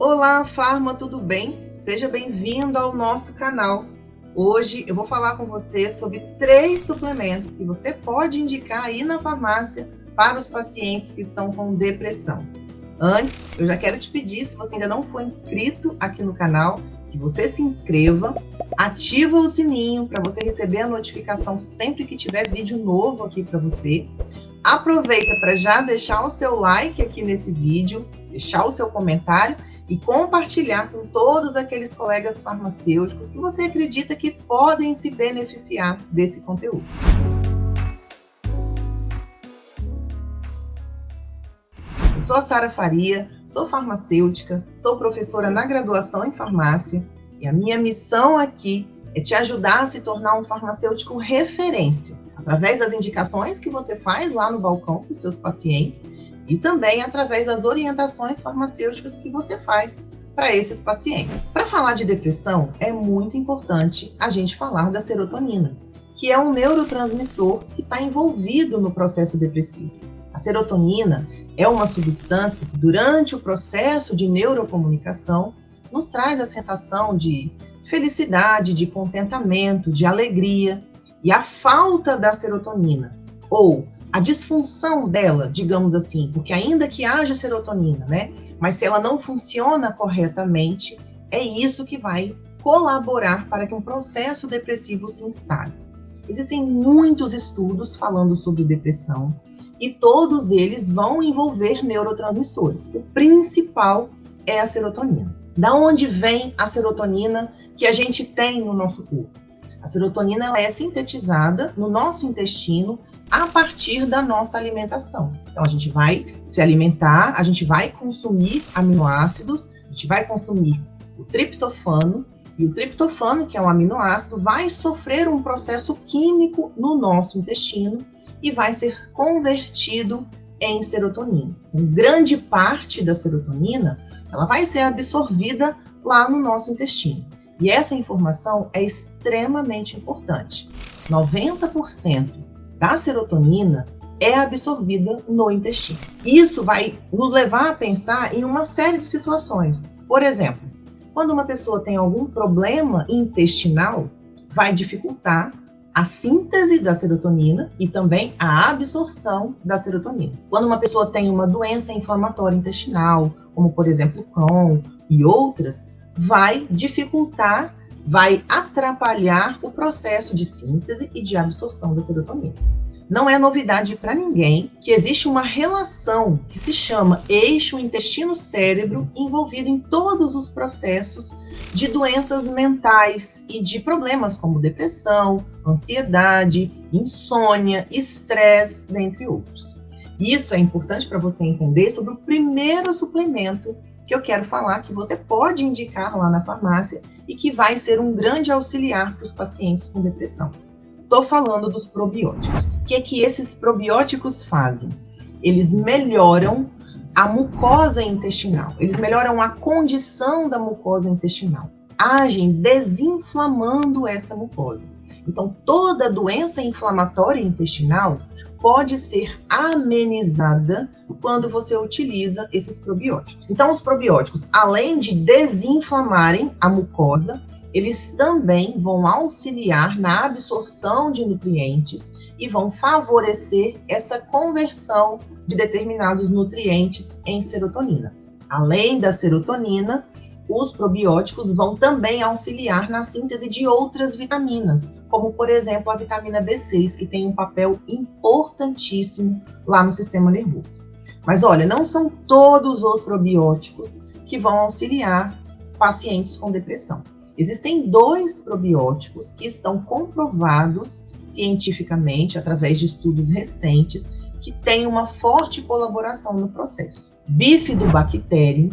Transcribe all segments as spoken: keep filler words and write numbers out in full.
Olá, Farma, tudo bem? Seja bem-vindo ao nosso canal. Hoje eu vou falar com você sobre três suplementos que você pode indicar aí na farmácia para os pacientes que estão com depressão. Antes, eu já quero te pedir, se você ainda não for inscrito aqui no canal, que você se inscreva, ativa o sininho para você receber a notificação sempre que tiver vídeo novo aqui para você. Aproveita para já deixar o seu like aqui nesse vídeo, deixar o seu comentário e compartilhar com todos aqueles colegas farmacêuticos que você acredita que podem se beneficiar desse conteúdo. Eu sou a Sarah Faria, sou farmacêutica, sou professora na graduação em farmácia e a minha missão aqui é te ajudar a se tornar um farmacêutico referência, através das indicações que você faz lá no balcão para os seus pacientes e também através das orientações farmacêuticas que você faz para esses pacientes. Para falar de depressão, é muito importante a gente falar da serotonina, que é um neurotransmissor que está envolvido no processo depressivo. A serotonina é uma substância que, durante o processo de neurocomunicação, nos traz a sensação de felicidade, de contentamento, de alegria. E a falta da serotonina, ou a disfunção dela, digamos assim, porque ainda que haja serotonina, né, mas se ela não funciona corretamente, é isso que vai colaborar para que um processo depressivo se instale. Existem muitos estudos falando sobre depressão e todos eles vão envolver neurotransmissores. O principal é a serotonina. Da onde vem a serotonina que a gente tem no nosso corpo? A serotonina ela é sintetizada no nosso intestino a partir da nossa alimentação. Então, a gente vai se alimentar, a gente vai consumir aminoácidos, a gente vai consumir o triptofano, e o triptofano, que é um aminoácido, vai sofrer um processo químico no nosso intestino e vai ser convertido em serotonina. Então, grande parte da serotonina ela vai ser absorvida lá no nosso intestino. E essa informação é extremamente importante. noventa por cento da serotonina é absorvida no intestino. Isso vai nos levar a pensar em uma série de situações. Por exemplo, quando uma pessoa tem algum problema intestinal, vai dificultar a síntese da serotonina e também a absorção da serotonina. Quando uma pessoa tem uma doença inflamatória intestinal, como por exemplo Crohn e outras, vai dificultar, vai atrapalhar o processo de síntese e de absorção da serotonina. Não é novidade para ninguém que existe uma relação que se chama eixo intestino-cérebro envolvida em todos os processos de doenças mentais e de problemas como depressão, ansiedade, insônia, estresse, dentre outros. Isso é importante para você entender sobre o primeiro suplemento que eu quero falar que você pode indicar lá na farmácia e que vai ser um grande auxiliar para os pacientes com depressão. Estou falando dos probióticos. O que é que esses probióticos fazem? Eles melhoram a mucosa intestinal, eles melhoram a condição da mucosa intestinal, agem desinflamando essa mucosa. Então, toda doença inflamatória intestinal pode ser amenizada quando você utiliza esses probióticos. Então, os probióticos, além de desinflamarem a mucosa, eles também vão auxiliar na absorção de nutrientes e vão favorecer essa conversão de determinados nutrientes em serotonina. Além da serotonina, os probióticos vão também auxiliar na síntese de outras vitaminas, como por exemplo a vitamina B seis, que tem um papel importantíssimo lá no sistema nervoso. Mas olha, não são todos os probióticos que vão auxiliar pacientes com depressão. Existem dois probióticos que estão comprovados cientificamente, através de estudos recentes, que têm uma forte colaboração no processo. Bifidobacterium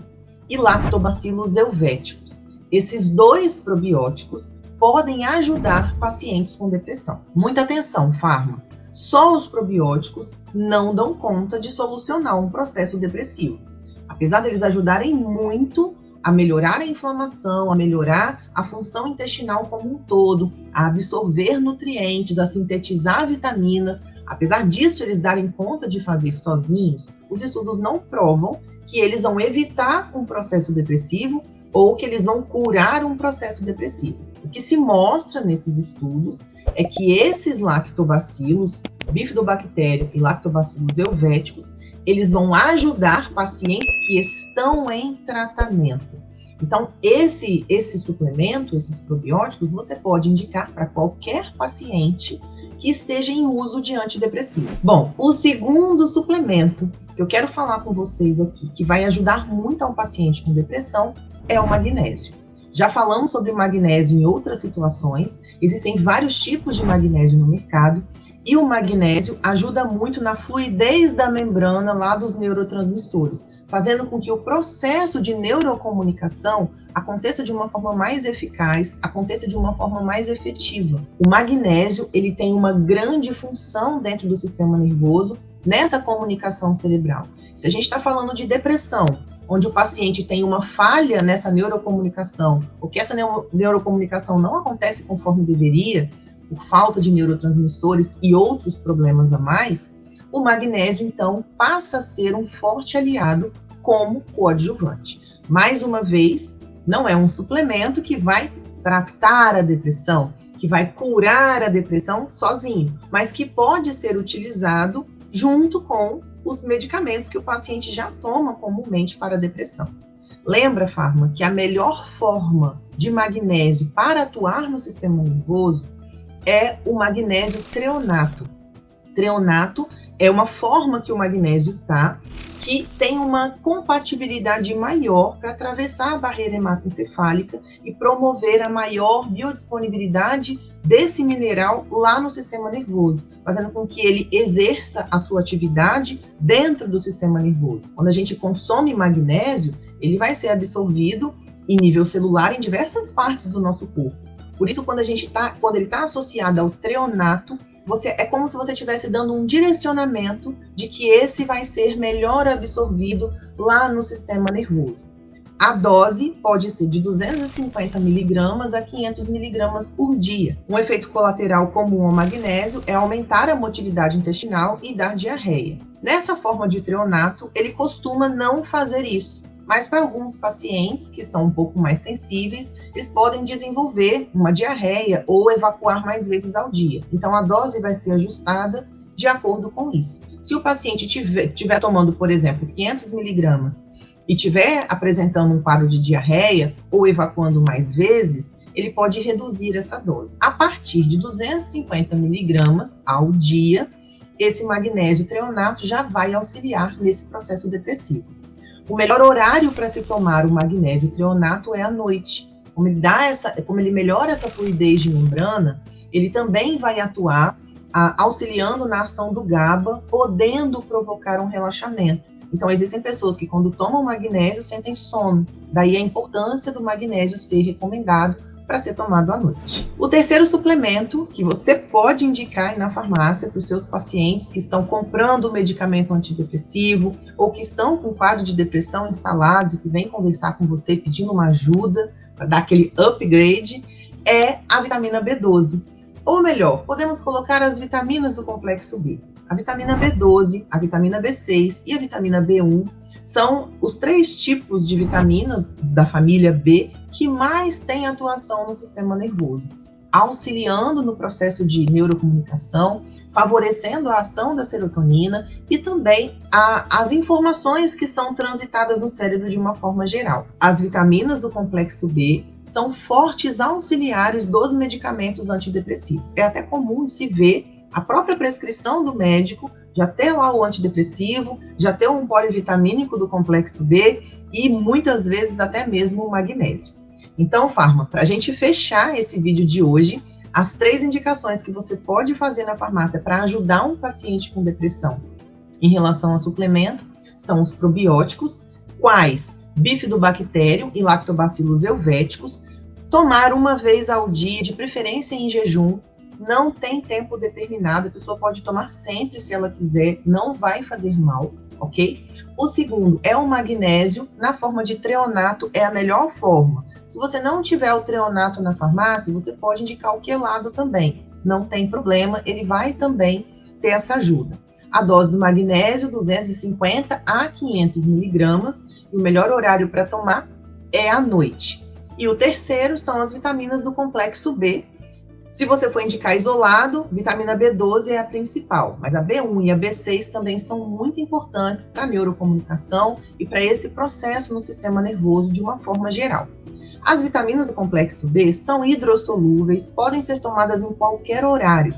e lactobacilos helvéticos. Esses dois probióticos podem ajudar pacientes com depressão. Muita atenção, farma! Só os probióticos não dão conta de solucionar um processo depressivo. Apesar deles ajudarem muito a melhorar a inflamação, a melhorar a função intestinal como um todo, a absorver nutrientes, a sintetizar vitaminas, apesar disso eles darem conta de fazer sozinhos, os estudos não provam que eles vão evitar um processo depressivo ou que eles vão curar um processo depressivo. O que se mostra nesses estudos é que esses lactobacilos, Bifidobacterium e lactobacilos helvéticos, eles vão ajudar pacientes que estão em tratamento. Então, esse, esse suplemento, esses probióticos, você pode indicar para qualquer paciente que esteja em uso de antidepressivo. Bom, o segundo suplemento que eu quero falar com vocês aqui, que vai ajudar muito a um paciente com depressão, é o magnésio. Já falamos sobre magnésio em outras situações, existem vários tipos de magnésio no mercado, e o magnésio ajuda muito na fluidez da membrana lá dos neurotransmissores, fazendo com que o processo de neurocomunicação aconteça de uma forma mais eficaz, aconteça de uma forma mais efetiva. O magnésio, ele tem uma grande função dentro do sistema nervoso, nessa comunicação cerebral. Se a gente está falando de depressão, onde o paciente tem uma falha nessa neurocomunicação, ou que essa neuro neurocomunicação não acontece conforme deveria, por falta de neurotransmissores e outros problemas a mais, o magnésio, então, passa a ser um forte aliado como coadjuvante. Mais uma vez, não é um suplemento que vai tratar a depressão, que vai curar a depressão sozinho, mas que pode ser utilizado junto com os medicamentos que o paciente já toma comumente para a depressão. Lembra, Farma, que a melhor forma de magnésio para atuar no sistema nervoso é o magnésio treonato. Treonato é uma forma que o magnésio tá, que tem uma compatibilidade maior para atravessar a barreira hematoencefálica e promover a maior biodisponibilidade desse mineral lá no sistema nervoso, fazendo com que ele exerça a sua atividade dentro do sistema nervoso. Quando a gente consome magnésio, ele vai ser absorvido em nível celular em diversas partes do nosso corpo. Por isso, quando, a gente tá, quando ele está associado ao treonato, você, é como se você estivesse dando um direcionamento de que esse vai ser melhor absorvido lá no sistema nervoso. A dose pode ser de duzentos e cinquenta miligramas a quinhentos miligramas por dia. Um efeito colateral comum ao magnésio é aumentar a motilidade intestinal e dar diarreia. Nessa forma de treonato, ele costuma não fazer isso. Mas para alguns pacientes que são um pouco mais sensíveis, eles podem desenvolver uma diarreia ou evacuar mais vezes ao dia. Então, a dose vai ser ajustada de acordo com isso. Se o paciente tiver, tiver tomando, por exemplo, quinhentos miligramas e tiver apresentando um quadro de diarreia ou evacuando mais vezes, ele pode reduzir essa dose. A partir de duzentos e cinquenta miligramas ao dia, esse magnésio treonato já vai auxiliar nesse processo depressivo. O melhor horário para se tomar o magnésio treonato é à noite. Como ele, dá essa, como ele melhora essa fluidez de membrana, ele também vai atuar a, auxiliando na ação do GABA, podendo provocar um relaxamento. Então, existem pessoas que quando tomam magnésio sentem sono. Daí a importância do magnésio ser recomendado para ser tomado à noite. O terceiro suplemento que você pode indicar na farmácia para os seus pacientes que estão comprando o medicamento antidepressivo ou que estão com quadro de depressão instalados e que vem conversar com você pedindo uma ajuda para dar aquele upgrade é a vitamina B doze. Ou melhor, podemos colocar as vitaminas do complexo B. A vitamina B doze, a vitamina B seis e a vitamina B um são os três tipos de vitaminas da família B que mais têm atuação no sistema nervoso, auxiliando no processo de neurocomunicação, favorecendo a ação da serotonina e também a, as informações que são transitadas no cérebro de uma forma geral. As vitaminas do complexo B são fortes auxiliares dos medicamentos antidepressivos. É até comum de se ver a própria prescrição do médico já ter lá o antidepressivo, já ter um polivitamínico do complexo B e muitas vezes até mesmo o magnésio. Então, Farma, para a gente fechar esse vídeo de hoje, as três indicações que você pode fazer na farmácia para ajudar um paciente com depressão em relação a suplemento são os probióticos, quais Bifidobacterium e lactobacilos helvéticos, tomar uma vez ao dia, de preferência em jejum. Não tem tempo determinado, a pessoa pode tomar sempre se ela quiser, não vai fazer mal, ok? O segundo é o magnésio, na forma de treonato é a melhor forma. Se você não tiver o treonato na farmácia, você pode indicar o quelado também, não tem problema, ele vai também ter essa ajuda. A dose do magnésio, duzentos e cinquenta a quinhentos miligramas, e o melhor horário para tomar é à noite. E o terceiro são as vitaminas do complexo B. Se você for indicar isolado, vitamina B doze é a principal, mas a B um e a B seis também são muito importantes para a neurocomunicação e para esse processo no sistema nervoso de uma forma geral. As vitaminas do complexo B são hidrossolúveis, podem ser tomadas em qualquer horário,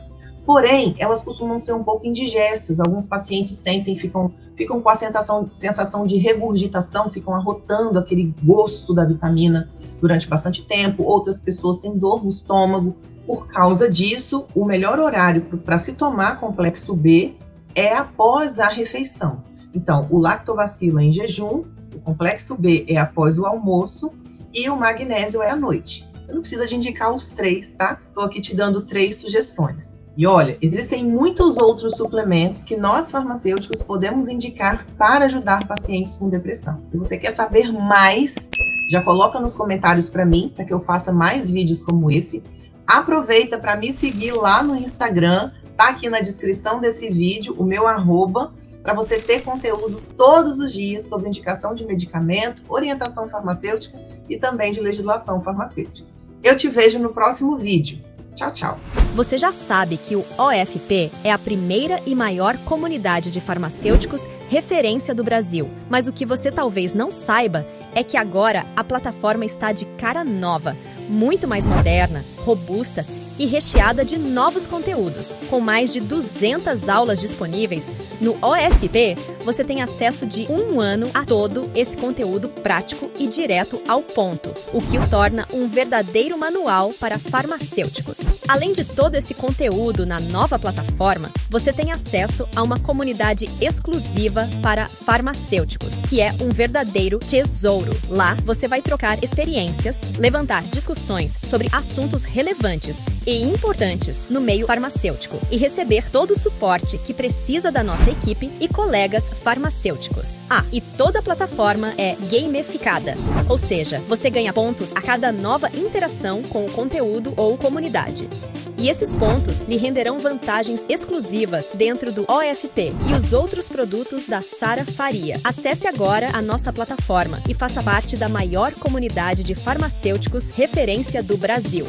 porém, elas costumam ser um pouco indigestas. Alguns pacientes sentem, ficam, ficam com a sensação, sensação de regurgitação, ficam arrotando aquele gosto da vitamina durante bastante tempo, outras pessoas têm dor no estômago. Por causa disso, o melhor horário para se tomar complexo B é após a refeição. Então, o lactobacilo é em jejum, o complexo B é após o almoço e o magnésio é à noite. Você não precisa de indicar os três, tá? Estou aqui te dando três sugestões. E olha, existem muitos outros suplementos que nós farmacêuticos podemos indicar para ajudar pacientes com depressão. Se você quer saber mais, já coloca nos comentários para mim, para que eu faça mais vídeos como esse. Aproveita para me seguir lá no Instagram, tá aqui na descrição desse vídeo, o meu arroba, para você ter conteúdos todos os dias sobre indicação de medicamento, orientação farmacêutica e também de legislação farmacêutica. Eu te vejo no próximo vídeo. Tchau, tchau. Você já sabe que o O F P é a primeira e maior comunidade de farmacêuticos referência do Brasil. Mas o que você talvez não saiba é que agora a plataforma está de cara nova, muito mais moderna, robusta e recheada de novos conteúdos. Com mais de duzentas aulas disponíveis, no O F P você tem acesso de um ano a todo esse conteúdo prático e direto ao ponto, o que o torna um verdadeiro manual para farmacêuticos. Além de todo esse conteúdo na nova plataforma, você tem acesso a uma comunidade exclusiva para farmacêuticos, que é um verdadeiro tesouro. Lá você vai trocar experiências, levantar discussões sobre assuntos relevantes e importantes no meio farmacêutico e receber todo o suporte que precisa da nossa equipe e colegas farmacêuticos. Ah, e toda a plataforma é gamificada, ou seja, você ganha pontos a cada nova interação com o conteúdo ou comunidade. E esses pontos lhe renderão vantagens exclusivas dentro do O F P e os outros produtos da Sarah Faria. Acesse agora a nossa plataforma e faça parte da maior comunidade de farmacêuticos referência do Brasil.